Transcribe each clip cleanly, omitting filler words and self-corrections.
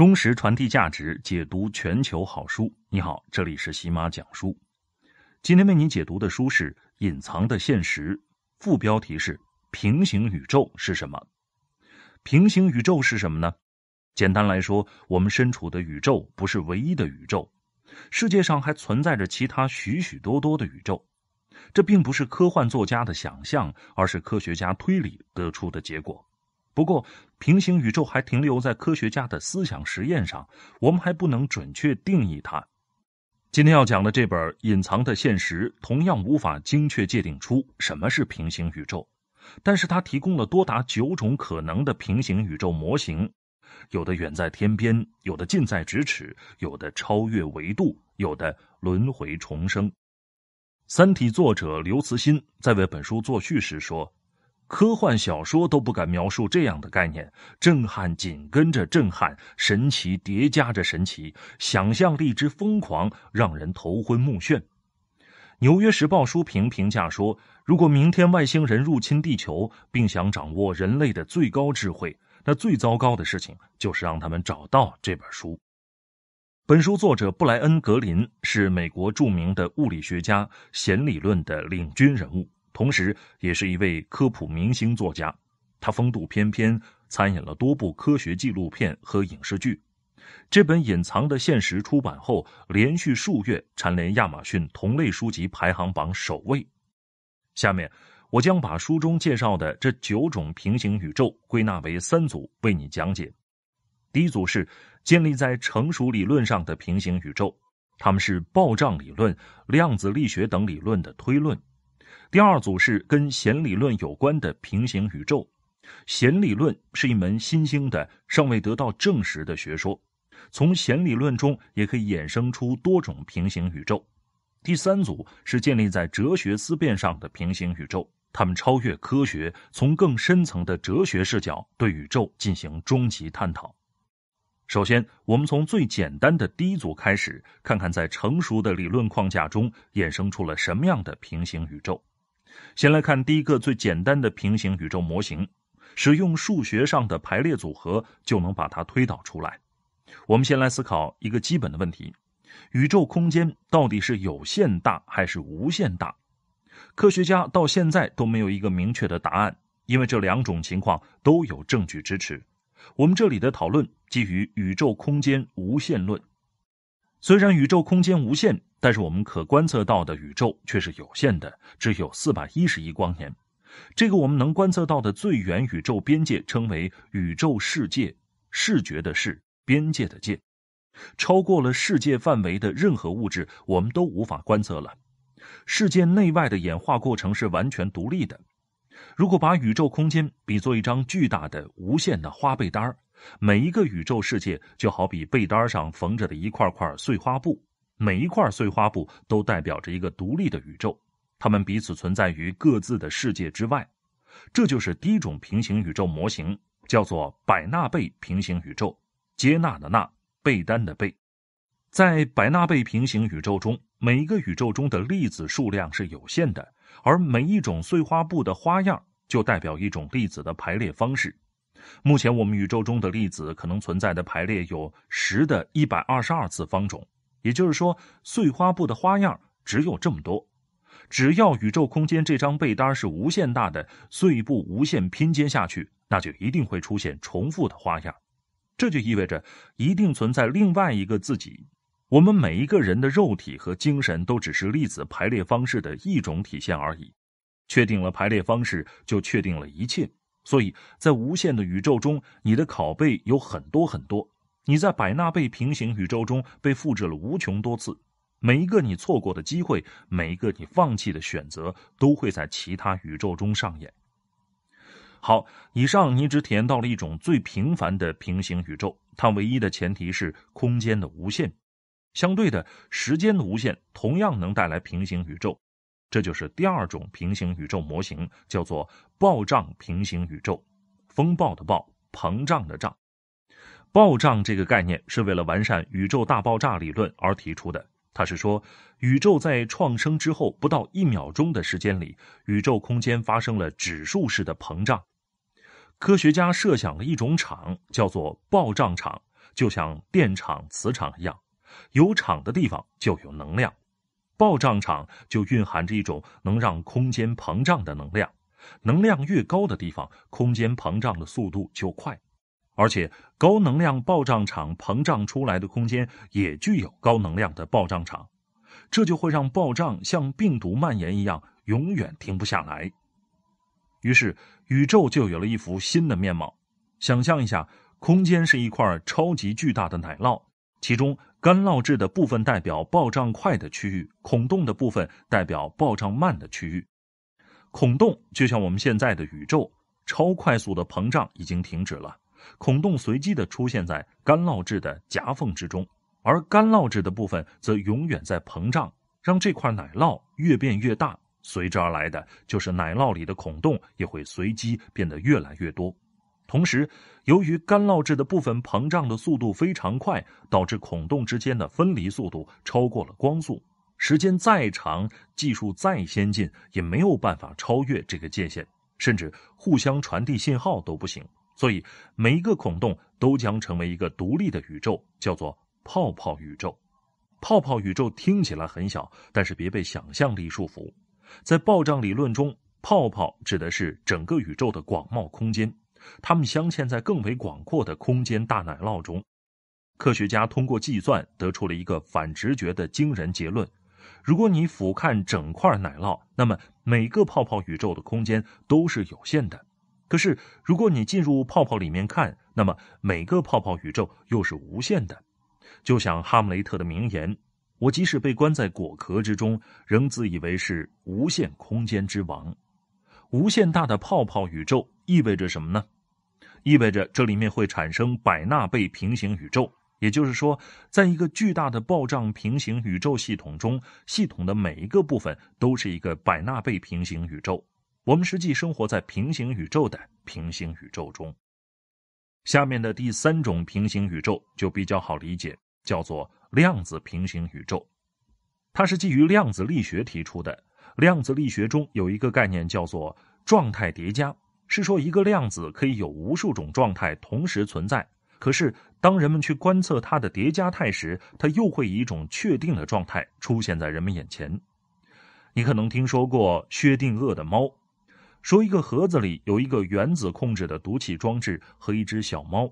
忠实传递价值，解读全球好书。你好，这里是喜马讲书。今天为你解读的书是《隐藏的现实》，副标题是平行宇宙是什么？平行宇宙是什么呢？简单来说，我们身处的宇宙不是唯一的宇宙，世界上还存在着其他许许多多的宇宙。这并不是科幻作家的想象，而是科学家推理得出的结果。不过，平行宇宙还停留在科学家的思想实验上，我们还不能准确定义它。今天要讲的这本《隐藏的现实》同样无法精确界定出什么是平行宇宙，但是它提供了多达9种可能的平行宇宙模型，有的远在天边，有的近在咫尺，有的超越维度，有的轮回重生。《三体》作者刘慈欣在为本书作序时说，科幻小说都不敢描述这样的概念，震撼紧跟着震撼，神奇叠加着神奇，想象力之疯狂让人头昏目眩。《纽约时报》书评评价说，如果明天外星人入侵地球并想掌握人类的最高智慧，那最糟糕的事情就是让他们找到这本书。本书作者布莱恩·格林是美国著名的物理学家，弦理论的领军人物，同时也是一位科普明星作家。他风度翩翩，参演了多部科学纪录片和影视剧。这本《隐藏的现实》出版后，连续数月蝉联亚马逊同类书籍排行榜首位。下面，我将把书中介绍的这9种平行宇宙归纳为3组，为你讲解。第一组是建立在成熟理论上的平行宇宙，它们是暴胀理论、量子力学等理论的推论。第二组是跟弦理论有关的平行宇宙，弦理论是一门新兴的、尚未得到证实的学说，从弦理论中也可以衍生出多种平行宇宙。第三组是建立在哲学思辨上的平行宇宙，它们超越科学，从更深层的哲学视角对宇宙进行终极探讨。首先，我们从最简单的第一组开始，看看在成熟的理论框架中衍生出了什么样的平行宇宙。先来看第一个最简单的平行宇宙模型，使用数学上的排列组合就能把它推导出来。我们先来思考一个基本的问题：宇宙空间到底是有限大还是无限大？科学家到现在都没有一个明确的答案，因为这2种情况都有证据支持。我们这里的讨论基于宇宙空间无限论。虽然宇宙空间无限，但是我们可观测到的宇宙却是有限的，只有410亿光年。这个我们能观测到的最远宇宙边界称为宇宙世界，视觉的视，边界的界。超过了世界范围的任何物质，我们都无法观测了。世界内外的演化过程是完全独立的。如果把宇宙空间比作一张巨大的无限的花被单，每一个宇宙世界就好比被单上缝着的一块块碎花布，每一块碎花布都代表着一个独立的宇宙，它们彼此存在于各自的世界之外。这就是第一种平行宇宙模型，叫做百纳贝平行宇宙，接纳的纳，被单的被。在百纳贝平行宇宙中，每一个宇宙中的粒子数量是有限的，而每一种碎花布的花样就代表一种粒子的排列方式。目前我们宇宙中的粒子可能存在的排列有10^122次方种，也就是说碎花布的花样只有这么多。只要宇宙空间这张被单是无限大的，碎布无限拼接下去，那就一定会出现重复的花样。这就意味着一定存在另外一个自己。我们每一个人的肉体和精神都只是粒子排列方式的一种体现而已。确定了排列方式，就确定了一切。所以在无限的宇宙中，你的拷贝有很多很多。你在百纳贝平行宇宙中被复制了无穷多次。每一个你错过的机会，每一个你放弃的选择，都会在其他宇宙中上演。好，以上你只体验到了一种最平凡的平行宇宙，它唯一的前提是空间的无限。相对的，时间的无限同样能带来平行宇宙，这就是第二种平行宇宙模型，叫做暴胀平行宇宙，风暴的暴，膨胀的胀。暴胀这个概念是为了完善宇宙大爆炸理论而提出的，它是说宇宙在创生之后不到1秒钟的时间里，宇宙空间发生了指数式的膨胀。科学家设想了一种场，叫做暴胀场，就像电场、磁场一样，有场的地方就有能量。暴胀场就蕴含着一种能让空间膨胀的能量，能量越高的地方，空间膨胀的速度就快。而且，高能量暴胀场膨胀出来的空间也具有高能量的暴胀场，这就会让暴胀像病毒蔓延一样，永远停不下来。于是，宇宙就有了一幅新的面貌。想象一下，空间是一块超级巨大的奶酪，其中干酪质的部分代表暴胀快的区域，孔洞的部分代表暴胀慢的区域。孔洞就像我们现在的宇宙，超快速的膨胀已经停止了。孔洞随机地出现在干酪质的夹缝之中，而干酪质的部分则永远在膨胀，让这块奶酪越变越大。随之而来的就是奶酪里的孔洞也会随机变得越来越多。同时，由于干酪质的部分膨胀的速度非常快，导致孔洞之间的分离速度超过了光速。时间再长，技术再先进，也没有办法超越这个界限，甚至互相传递信号都不行。所以，每一个孔洞都将成为一个独立的宇宙，叫做泡泡宇宙。泡泡宇宙听起来很小，但是别被想象力束缚。在暴胀理论中，泡泡指的是整个宇宙的广袤空间，它们镶嵌在更为广阔的空间大奶酪中。科学家通过计算得出了一个反直觉的惊人结论：如果你俯瞰整块奶酪，那么每个泡泡宇宙的空间都是有限的。可是，如果你进入泡泡里面看，那么每个泡泡宇宙又是无限的。就像哈姆雷特的名言：“我即使被关在果壳之中，仍自以为是无限空间之王。”无限大的泡泡宇宙意味着什么呢？意味着这里面会产生百纳贝平行宇宙。也就是说，在一个巨大的暴胀平行宇宙系统中，系统的每一个部分都是一个百纳贝平行宇宙。我们实际生活在平行宇宙的平行宇宙中。下面的第三种平行宇宙就比较好理解，叫做量子平行宇宙。它是基于量子力学提出的。量子力学中有一个概念叫做状态叠加，是说一个量子可以有无数种状态同时存在，可是当人们去观测它的叠加态时，它又会以一种确定的状态出现在人们眼前。你可能听说过薛定谔的猫，说一个盒子里有一个原子控制的毒气装置和一只小猫，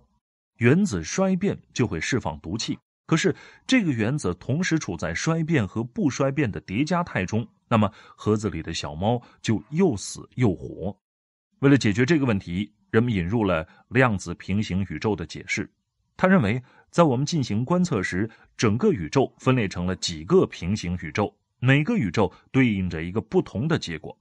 原子衰变就会释放毒气，可是这个原子同时处在衰变和不衰变的叠加态中，那么盒子里的小猫就又死又活。为了解决这个问题，人们引入了量子平行宇宙的解释。他认为，在我们进行观测时，整个宇宙分裂成了几个平行宇宙，每个宇宙对应着一个不同的结果。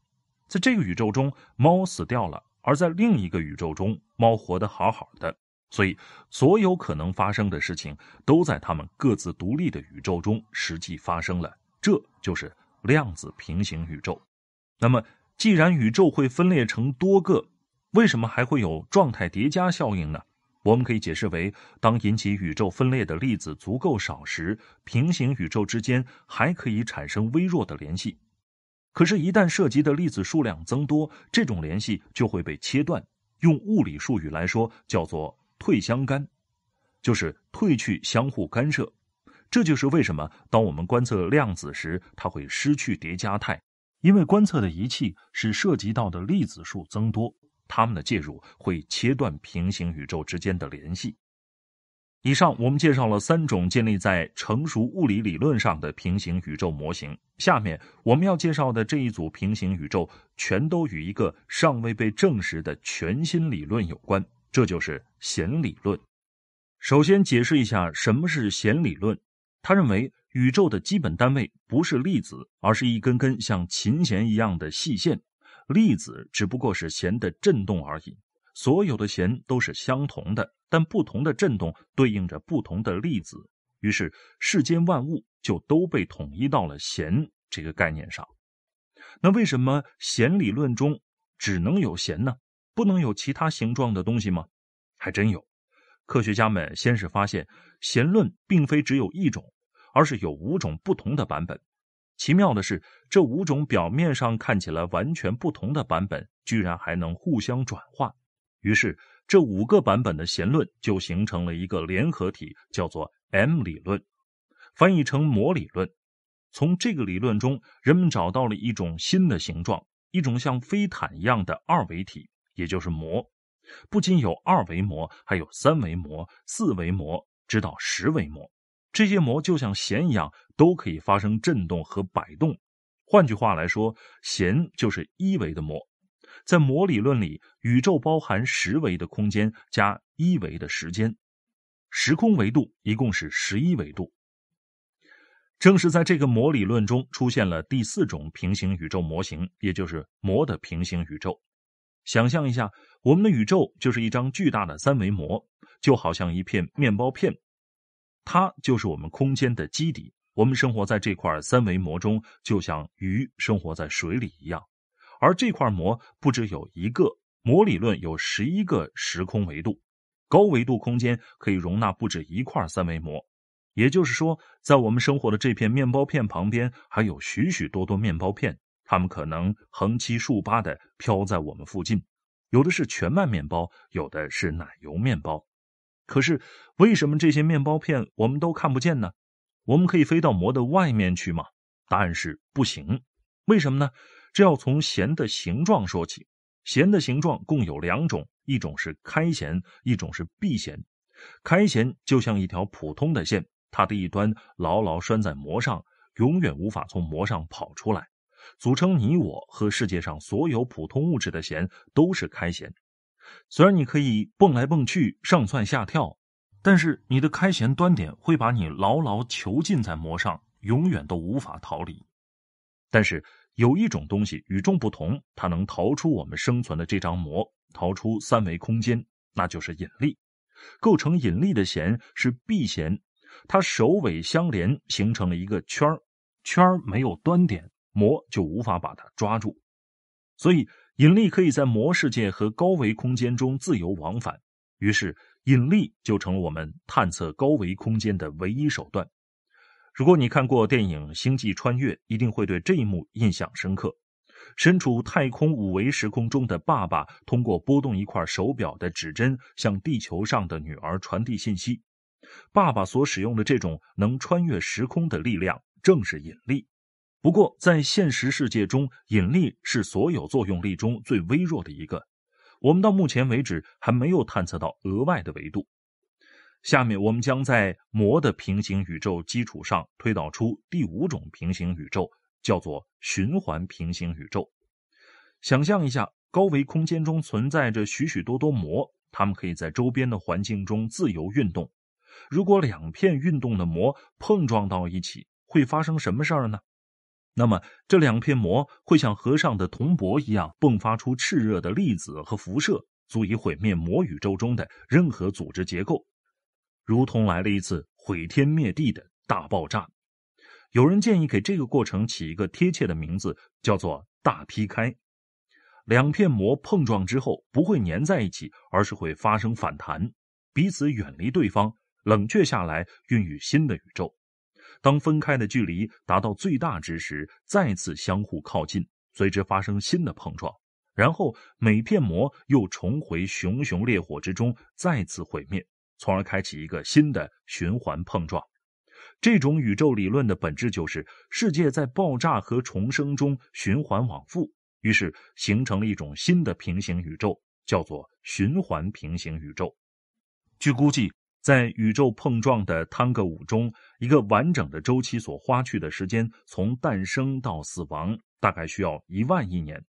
在这个宇宙中，猫死掉了，而在另一个宇宙中，猫活得好好的。所以，所有可能发生的事情都在他们各自独立的宇宙中实际发生了。这就是量子平行宇宙。那么，既然宇宙会分裂成多个，为什么还会有状态叠加效应呢？我们可以解释为，当引起宇宙分裂的粒子足够少时，平行宇宙之间还可以产生微弱的联系。可是，一旦涉及的粒子数量增多，这种联系就会被切断。用物理术语来说，叫做退相干，就是退去相互干涉。这就是为什么当我们观测量子时，它会失去叠加态，因为观测的仪器使涉及到的粒子数增多，它们的介入会切断平行宇宙之间的联系。以上我们介绍了三种建立在成熟物理理论上的平行宇宙模型，下面我们要介绍的这一组平行宇宙全都与一个尚未被证实的全新理论有关，这就是弦理论。首先解释一下什么是弦理论。他认为宇宙的基本单位不是粒子，而是一根根像琴弦一样的细线，粒子只不过是弦的振动而已。所有的弦都是相同的，但不同的振动对应着不同的粒子，于是世间万物就都被统一到了弦这个概念上。那为什么弦理论中只能有弦呢？不能有其他形状的东西吗？还真有。科学家们先是发现，弦论并非只有一种，而是有5种不同的版本。奇妙的是，这5种表面上看起来完全不同的版本，居然还能互相转化。于是这五个版本的弦论就形成了一个联合体，叫做 M 理论，翻译成模理论。从这个理论中，人们找到了一种新的形状，一种像飞毯一样的二维体，也就是模。不仅有二维模，还有三维模、四维模，直到10维模。这些模就像弦一样，都可以发生振动和摆动。换句话来说，弦就是1维的模。在模理论里，宇宙包含10维的空间加1维的时间，时空维度一共是11维度。正是在这个模理论中出现了第4种平行宇宙模型，也就是模的平行宇宙。想象一下，我们的宇宙就是一张巨大的3维模，就好像一片面包片，它就是我们空间的基底。我们生活在这块3维模中，就像鱼生活在水里一样。而这块模不只有一个，模理论有11个时空维度，高维度空间可以容纳不止一块3维模。也就是说，在我们生活的这片面包片旁边，还有许许多多面包片，它们可能横七竖八地飘在我们附近，有的是全麦面包，有的是奶油面包。可是，为什么这些面包片我们都看不见呢？我们可以飞到模的外面去吗？答案是不行。为什么呢？这要从弦的形状说起。弦的形状共有2种，一种是开弦，一种是闭弦。开弦就像一条普通的线，它的一端牢牢拴在膜上，永远无法从膜上跑出来。组成你我和世界上所有普通物质的弦都是开弦。虽然你可以蹦来蹦去，上蹿下跳，但是你的开弦端点会把你牢牢囚禁在膜上，永远都无法逃离。但是有一种东西与众不同，它能逃出我们生存的这张膜，逃出3维空间，那就是引力。构成引力的弦是闭弦，它首尾相连，形成了一个圈儿。圈儿没有端点，膜就无法把它抓住。所以引力可以在膜世界和高维空间中自由往返，于是引力就成了我们探测高维空间的唯一手段。如果你看过电影《星际穿越》，一定会对这一幕印象深刻。身处太空5维时空中的爸爸，通过拨动一块手表的指针，向地球上的女儿传递信息。爸爸所使用的这种能穿越时空的力量，正是引力。不过，在现实世界中，引力是所有作用力中最微弱的一个。我们到目前为止还没有探测到额外的维度。下面我们将在模的平行宇宙基础上推导出第5种平行宇宙，叫做循环平行宇宙。想象一下，高维空间中存在着许许多多模，它们可以在周边的环境中自由运动。如果2片运动的模碰撞到一起，会发生什么事儿呢？那么这2片模会像河上的铜箔一样迸发出炽热的粒子和辐射，足以毁灭模宇宙中的任何组织结构，如同来了一次毁天灭地的大爆炸。有人建议给这个过程起一个贴切的名字，叫做大劈开。2片膜碰撞之后不会粘在一起，而是会发生反弹，彼此远离对方，冷却下来，孕育新的宇宙。当分开的距离达到最大值时，再次相互靠近，随之发生新的碰撞，然后每片膜又重回熊熊烈火之中，再次毁灭，从而开启一个新的循环碰撞。这种宇宙理论的本质就是世界在爆炸和重生中循环往复，于是形成了一种新的平行宇宙，叫做循环平行宇宙。据估计，在宇宙碰撞的探戈舞中，一个完整的周期所花去的时间，从诞生到死亡大概需要1万亿年。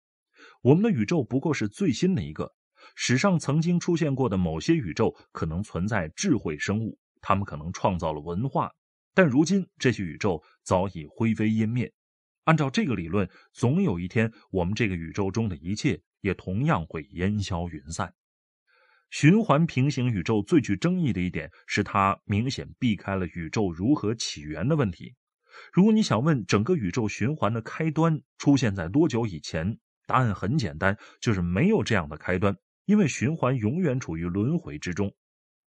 我们的宇宙不过是最新的一个。史上曾经出现过的某些宇宙可能存在智慧生物，他们可能创造了文化，但如今这些宇宙早已灰飞烟灭。按照这个理论，总有一天我们这个宇宙中的一切也同样会烟消云散。循环平行宇宙最具争议的一点是，它明显避开了宇宙如何起源的问题。如果你想问整个宇宙循环的开端出现在多久以前，答案很简单，就是没有这样的开端。因为循环永远处于轮回之中。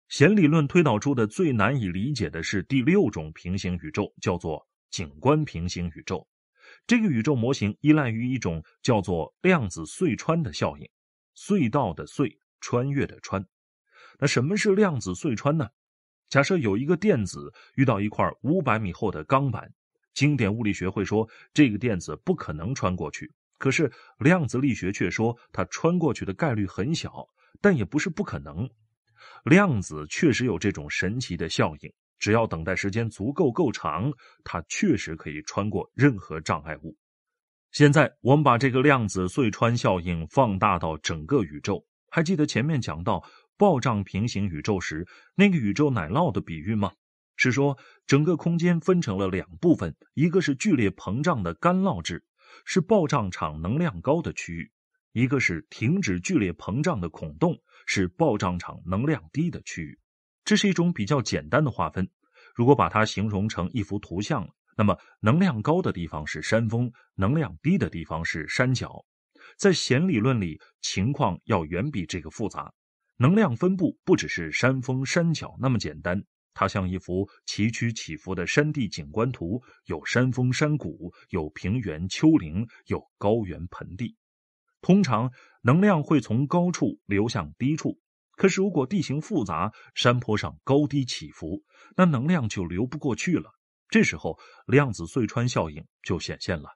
弦理论推导出的最难以理解的是第6种平行宇宙，叫做景观平行宇宙。这个宇宙模型依赖于一种叫做量子隧穿的效应，隧道的隧，穿越的穿。那什么是量子隧穿呢？假设有一个电子遇到一块500米厚的钢板，经典物理学会说这个电子不可能穿过去，可是量子力学却说它穿过去的概率很小，但也不是不可能。量子确实有这种神奇的效应，只要等待时间足够长，它确实可以穿过任何障碍物。现在我们把这个量子隧穿效应放大到整个宇宙，还记得前面讲到暴胀平行宇宙时那个宇宙奶酪的比喻吗？是说整个空间分成了两部分，一个是剧烈膨胀的干酪质，是暴胀场能量高的区域，一个是停止剧烈膨胀的孔洞，是暴胀场能量低的区域。这是一种比较简单的划分，如果把它形容成一幅图像，那么能量高的地方是山峰，能量低的地方是山脚。在弦理论里，情况要远比这个复杂，能量分布不只是山峰山脚那么简单，它像一幅崎岖起伏的山地景观图，有山峰山谷，有平原丘陵，有高原盆地。通常能量会从高处流向低处，可是如果地形复杂，山坡上高低起伏，那能量就流不过去了。这时候量子隧穿效应就显现了，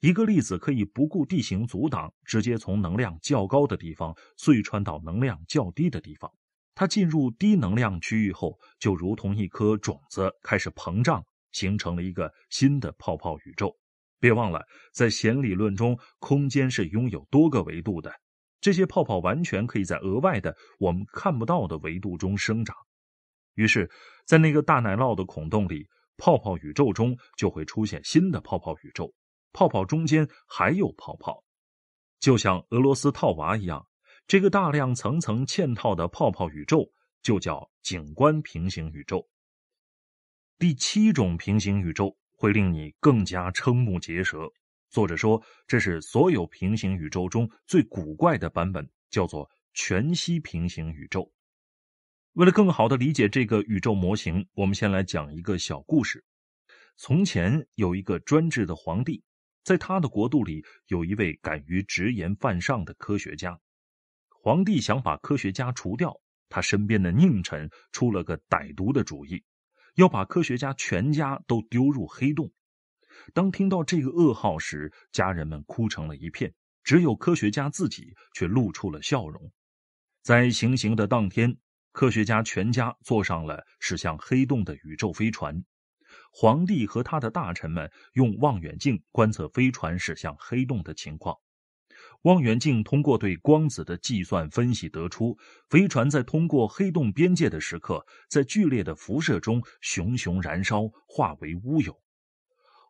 一个粒子可以不顾地形阻挡，直接从能量较高的地方隧穿到能量较低的地方。它进入低能量区域后，就如同一颗种子开始膨胀，形成了一个新的泡泡宇宙。别忘了，在弦理论中，空间是拥有多个维度的，这些泡泡完全可以在额外的我们看不到的维度中生长。于是在那个大奶酪的孔洞里，泡泡宇宙中就会出现新的泡泡宇宙，泡泡中间还有泡泡。就像俄罗斯套娃一样，这个大量层层嵌套的泡泡宇宙就叫景观平行宇宙。第7种平行宇宙会令你更加瞠目结舌，作者说这是所有平行宇宙中最古怪的版本，叫做全息平行宇宙。为了更好地理解这个宇宙模型，我们先来讲一个小故事。从前有一个专制的皇帝，在他的国度里有一位敢于直言犯上的科学家。皇帝想把科学家除掉，他身边的佞臣出了个歹毒的主意，要把科学家全家都丢入黑洞。当听到这个噩耗时，家人们哭成了一片，只有科学家自己却露出了笑容。在行刑的当天，科学家全家坐上了驶向黑洞的宇宙飞船，皇帝和他的大臣们用望远镜观测飞船驶向黑洞的情况。望远镜通过对光子的计算分析得出，飞船在通过黑洞边界的时刻，在剧烈的辐射中熊熊燃烧，化为乌有。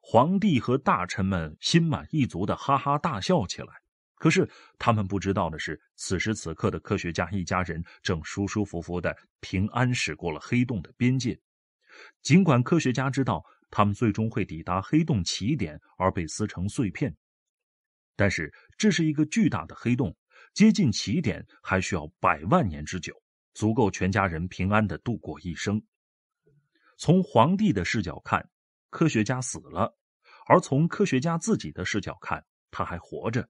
皇帝和大臣们心满意足地哈哈大笑起来，可是他们不知道的是，此时此刻的科学家一家人正舒舒服服地平安驶过了黑洞的边界。尽管科学家知道他们最终会抵达黑洞起点而被撕成碎片，但是这是一个巨大的黑洞，接近起点还需要100万年之久，足够全家人平安地度过一生。从皇帝的视角看，科学家死了，而从科学家自己的视角看，他还活着。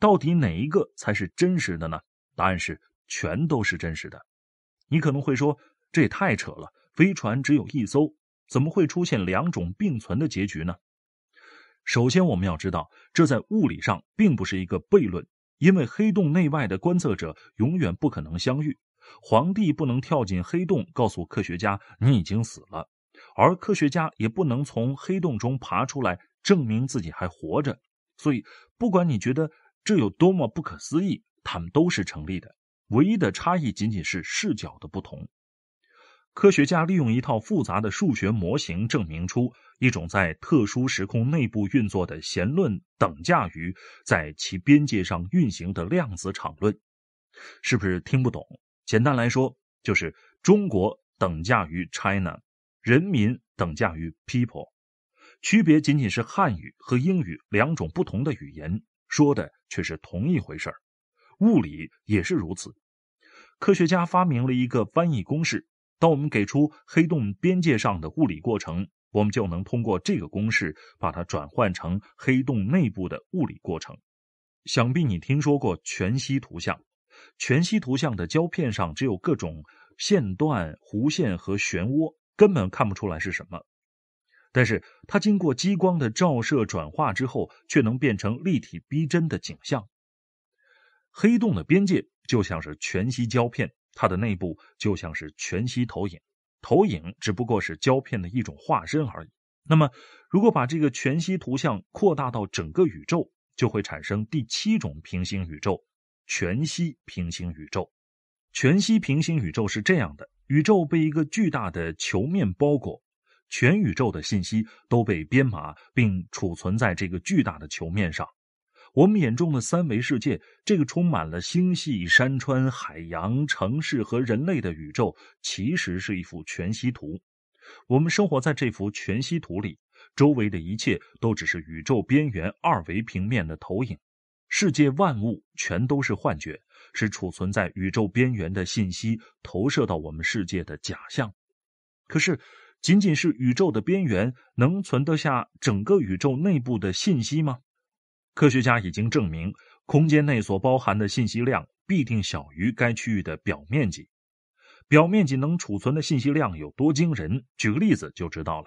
到底哪一个才是真实的呢？答案是全都是真实的。你可能会说，这也太扯了，飞船只有一艘，怎么会出现两种并存的结局呢？首先我们要知道，这在物理上并不是一个悖论，因为黑洞内外的观测者永远不可能相遇。皇帝不能跳进黑洞告诉科学家你已经死了，而科学家也不能从黑洞中爬出来证明自己还活着。所以不管你觉得这有多么不可思议，它们都是成立的，唯一的差异仅仅是视角的不同。科学家利用一套复杂的数学模型证明出一种在特殊时空内部运作的弦论等价于在其边界上运行的量子场论。是不是听不懂？简单来说，就是中国等价于 China， 人民等价于 people， 区别仅仅是汉语和英语两种不同的语言，说的却是同一回事儿。物理也是如此。科学家发明了一个翻译公式，当我们给出黑洞边界上的物理过程，我们就能通过这个公式把它转换成黑洞内部的物理过程。想必你听说过全息图像，全息图像的胶片上只有各种线段、弧线和漩涡，根本看不出来是什么。但是它经过激光的照射转化之后，却能变成立体逼真的景象。黑洞的边界就像是全息胶片，它的内部就像是全息投影，投影只不过是胶片的一种化身而已。那么，如果把这个全息图像扩大到整个宇宙，就会产生第七种平行宇宙——全息平行宇宙。全息平行宇宙是这样的：宇宙被一个巨大的球面包裹，全宇宙的信息都被编码并储存在这个巨大的球面上。我们眼中的三维世界，这个充满了星系、山川、海洋、城市和人类的宇宙，其实是一幅全息图。我们生活在这幅全息图里，周围的一切都只是宇宙边缘二维平面的投影。世界万物全都是幻觉，是储存在宇宙边缘的信息投射到我们世界的假象。可是，仅仅是宇宙的边缘，能存得下整个宇宙内部的信息吗？科学家已经证明，空间内所包含的信息量必定小于该区域的表面积。表面积能储存的信息量有多惊人？举个例子就知道了。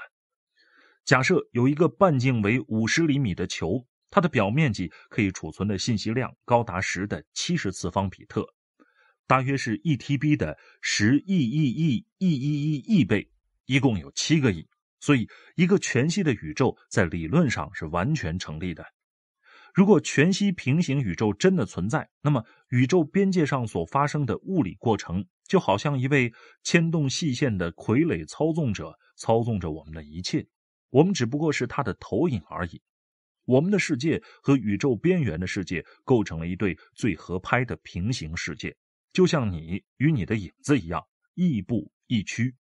假设有一个半径为50厘米的球，它的表面积可以储存的信息量高达10的70次方比特，大约是 1TB 的10亿亿亿亿亿亿亿倍，一共有7个亿。所以，一个全息的宇宙在理论上是完全成立的。如果全息平行宇宙真的存在，那么宇宙边界上所发生的物理过程，就好像一位牵动细线的傀儡操纵者，操纵着我们的一切，我们只不过是他的投影而已。我们的世界和宇宙边缘的世界构成了一对最合拍的平行世界，就像你与你的影子一样，亦步亦趋。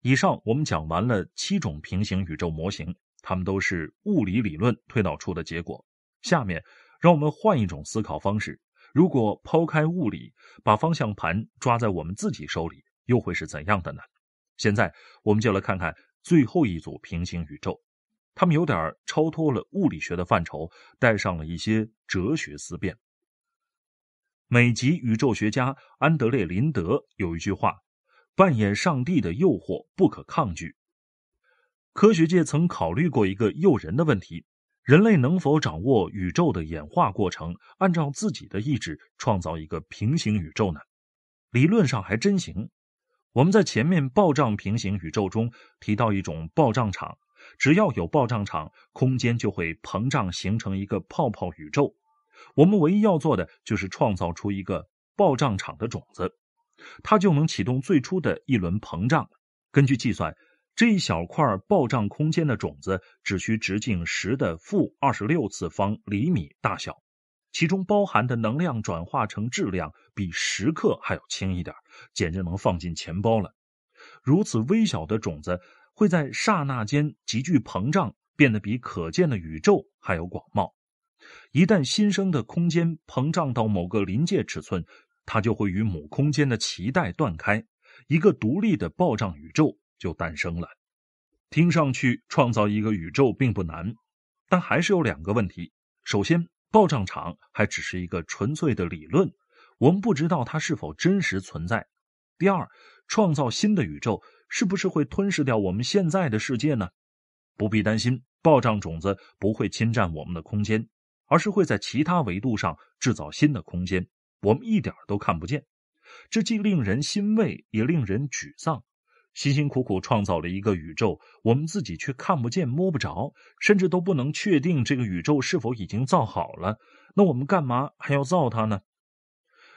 以上我们讲完了7种平行宇宙模型，它们都是物理理论推导出的结果。下面让我们换一种思考方式，如果抛开物理，把方向盘抓在我们自己手里，又会是怎样的呢？现在我们就来看看最后一组平行宇宙，它们有点超脱了物理学的范畴，带上了一些哲学思辨。美籍宇宙学家安德烈·林德有一句话：扮演上帝的诱惑不可抗拒。科学界曾考虑过一个诱人的问题：人类能否掌握宇宙的演化过程，按照自己的意志创造一个平行宇宙呢？理论上还真行。我们在前面暴胀平行宇宙中提到一种暴胀场，只要有暴胀场，空间就会膨胀，形成一个泡泡宇宙。我们唯一要做的就是创造出一个暴胀场的种子，它就能启动最初的一轮膨胀。根据计算，这一小块暴胀空间的种子只需直径10的负26次方厘米大小，其中包含的能量转化成质量比10克还要轻一点，简直能放进钱包了。如此微小的种子会在刹那间急剧膨胀，变得比可见的宇宙还要广袤。一旦新生的空间膨胀到某个临界尺寸，它就会与母空间的脐带断开，一个独立的暴胀宇宙就诞生了。听上去创造一个宇宙并不难，但还是有两个问题。首先，暴胀场还只是一个纯粹的理论，我们不知道它是否真实存在。第二，创造新的宇宙是不是会吞噬掉我们现在的世界呢？不必担心，暴胀种子不会侵占我们的空间，而是会在其他维度上制造新的空间，我们一点都看不见。这既令人欣慰，也令人沮丧。辛辛苦苦创造了一个宇宙，我们自己却看不见摸不着，甚至都不能确定这个宇宙是否已经造好了，那我们干嘛还要造它呢？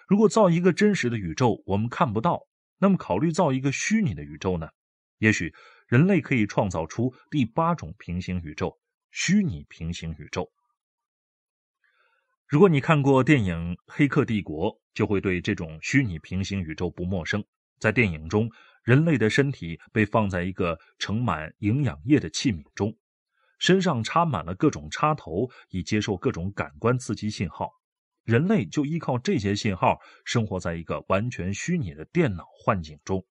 如果造一个真实的宇宙我们看不到，那么考虑造一个虚拟的宇宙呢？也许人类可以创造出第8种平行宇宙——虚拟平行宇宙。如果你看过电影《黑客帝国》，就会对这种虚拟平行宇宙不陌生。在电影中，人类的身体被放在一个盛满营养液的器皿中，身上插满了各种插头，以接受各种感官刺激信号。人类就依靠这些信号生活在一个完全虚拟的电脑幻境中。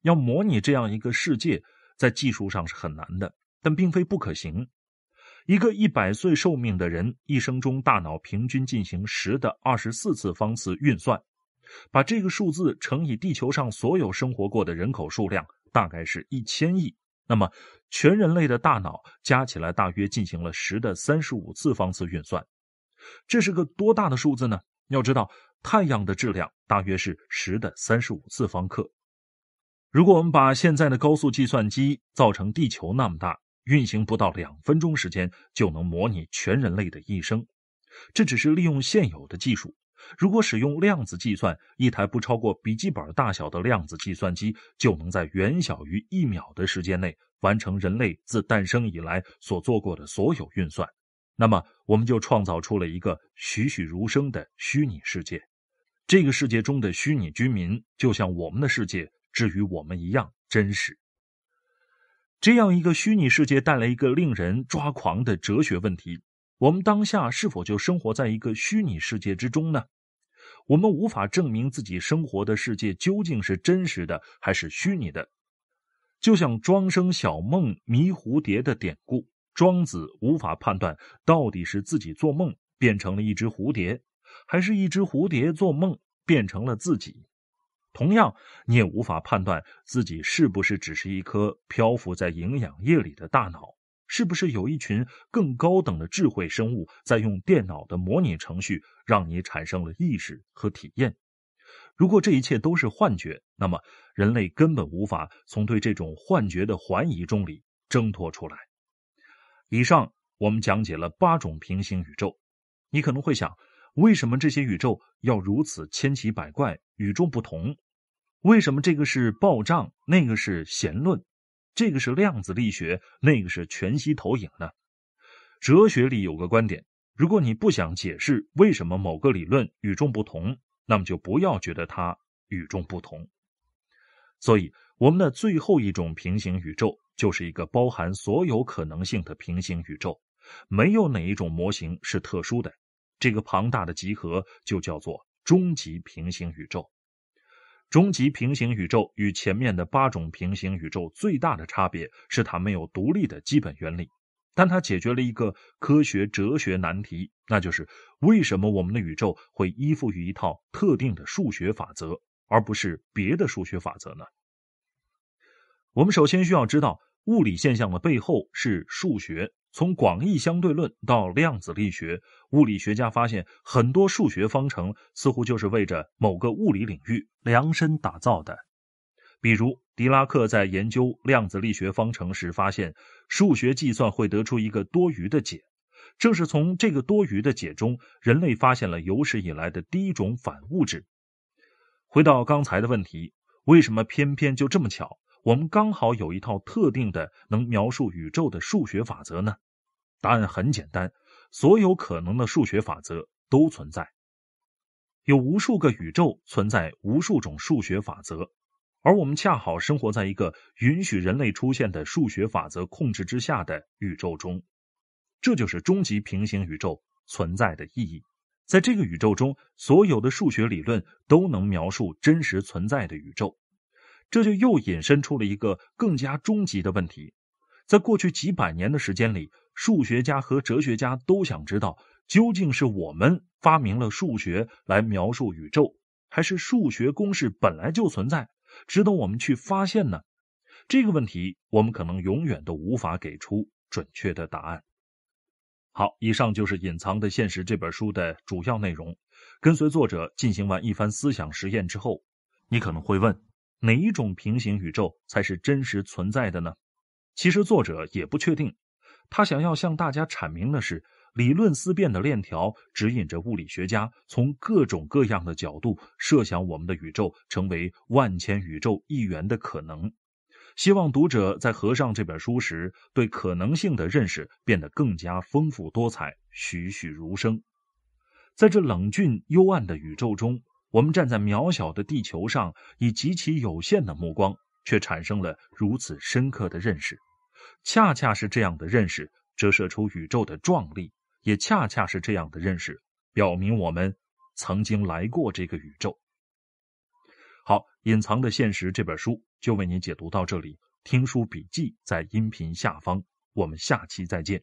要模拟这样一个世界，在技术上是很难的，但并非不可行。一个100岁寿命的人一生中大脑平均进行10^24次方次运算，把这个数字乘以地球上所有生活过的人口数量，大概是1000亿。那么全人类的大脑加起来大约进行了10^35次方次运算。这是个多大的数字呢？要知道太阳的质量大约是10^35次方克。如果我们把现在的高速计算机造成地球那么大，运行不到2分钟时间就能模拟全人类的一生。这只是利用现有的技术，如果使用量子计算，一台不超过笔记本大小的量子计算机就能在远小于1秒的时间内完成人类自诞生以来所做过的所有运算。那么我们就创造出了一个栩栩如生的虚拟世界。这个世界中的虚拟居民就像我们的世界至于我们一样真实。这样一个虚拟世界带来一个令人抓狂的哲学问题：我们当下是否就生活在一个虚拟世界之中呢？我们无法证明自己生活的世界究竟是真实的还是虚拟的。就像庄生晓梦迷蝴蝶的典故，庄子无法判断到底是自己做梦变成了一只蝴蝶，还是一只蝴蝶做梦变成了自己。同样，你也无法判断自己是不是只是一颗漂浮在营养液里的大脑，是不是有一群更高等的智慧生物在用电脑的模拟程序让你产生了意识和体验。如果这一切都是幻觉，那么人类根本无法从对这种幻觉的怀疑中里挣脱出来。以上我们讲解了8种平行宇宙。你可能会想，为什么这些宇宙要如此千奇百怪，与众不同？为什么这个是暴胀，那个是弦论？这个是量子力学，那个是全息投影呢？哲学里有个观点，如果你不想解释为什么某个理论与众不同，那么就不要觉得它与众不同。所以我们的最后一种平行宇宙就是一个包含所有可能性的平行宇宙，没有哪一种模型是特殊的。这个庞大的集合就叫做终极平行宇宙。终极平行宇宙与前面的8种平行宇宙最大的差别是它没有独立的基本原理，但它解决了一个科学哲学难题，那就是为什么我们的宇宙会依附于一套特定的数学法则，而不是别的数学法则呢？我们首先需要知道物理现象的背后是数学。从广义相对论到量子力学，物理学家发现很多数学方程似乎就是为着某个物理领域量身打造的。比如狄拉克在研究量子力学方程时发现，数学计算会得出一个多余的解，正是从这个多余的解中，人类发现了有史以来的第一种反物质。回到刚才的问题，为什么偏偏就这么巧，我们刚好有一套特定的能描述宇宙的数学法则呢？答案很简单，所有可能的数学法则都存在。有无数个宇宙存在无数种数学法则，而我们恰好生活在一个允许人类出现的数学法则控制之下的宇宙中。这就是终极平行宇宙存在的意义。在这个宇宙中，所有的数学理论都能描述真实存在的宇宙。这就又引申出了一个更加终极的问题。在过去几百年的时间里，数学家和哲学家都想知道，究竟是我们发明了数学来描述宇宙，还是数学公式本来就存在，值得我们去发现呢？这个问题我们可能永远都无法给出准确的答案。好，以上就是《隐藏的现实》这本书的主要内容。跟随作者进行完一番思想实验之后，你可能会问，哪一种平行宇宙才是真实存在的呢？其实作者也不确定，他想要向大家阐明的是，理论思辨的链条指引着物理学家从各种各样的角度设想我们的宇宙成为万千宇宙一元的可能。希望读者在合上这本书时，对可能性的认识变得更加丰富多彩，栩栩如生。在这冷峻幽暗的宇宙中，我们站在渺小的地球上，以极其有限的目光，却产生了如此深刻的认识。恰恰是这样的认识折射出宇宙的壮丽，也恰恰是这样的认识表明我们曾经来过这个宇宙。好，《隐藏的现实》这本书就为你解读到这里。听书笔记在音频下方，我们下期再见。